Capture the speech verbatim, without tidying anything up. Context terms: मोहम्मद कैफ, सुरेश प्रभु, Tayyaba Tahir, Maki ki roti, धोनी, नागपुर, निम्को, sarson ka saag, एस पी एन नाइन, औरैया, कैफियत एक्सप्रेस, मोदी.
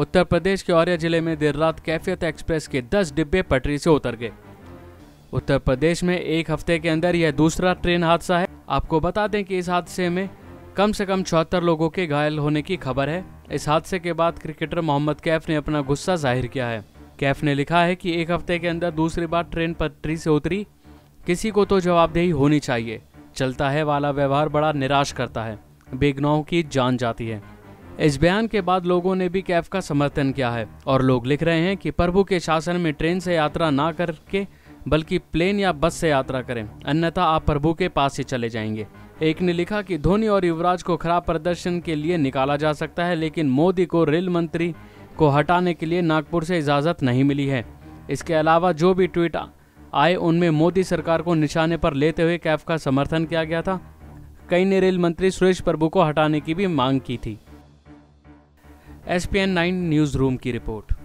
उत्तर प्रदेश के औरैया जिले में देर रात कैफियत एक्सप्रेस के दस डिब्बे पटरी से उतर गए। उत्तर प्रदेश में एक हफ्ते के अंदर यह दूसरा ट्रेन हादसा है। आपको बता दें कि इस हादसे में कम से कम चौहत्तर लोगों के घायल होने की खबर है। इस हादसे के बाद क्रिकेटर मोहम्मद कैफ ने अपना गुस्सा जाहिर किया है। कैफ ने लिखा है कि एक हफ्ते के अंदर दूसरी बार ट्रेन पटरी से उतरी, किसी को तो जवाबदेही होनी चाहिए। चलता है वाला व्यवहार बड़ा निराश करता है, बेगुनाहों की जान जाती है। इस बयान के बाद लोगों ने भी कैफ का समर्थन किया है और लोग लिख रहे हैं कि प्रभु के शासन में ट्रेन से यात्रा ना करके बल्कि प्लेन या बस से यात्रा करें, अन्यथा आप प्रभु के पास ही चले जाएंगे। एक ने लिखा कि धोनी और युवराज को खराब प्रदर्शन के लिए निकाला जा सकता है, लेकिन मोदी को रेल मंत्री को हटाने के लिए नागपुर से इजाज़त नहीं मिली है। इसके अलावा जो भी ट्वीट आए उनमें मोदी सरकार को निशाने पर लेते हुए कैफ का समर्थन किया गया था। कई ने रेल मंत्री सुरेश प्रभु को हटाने की भी मांग की थी। एस पी एन नाइन news room की रिपोर्ट।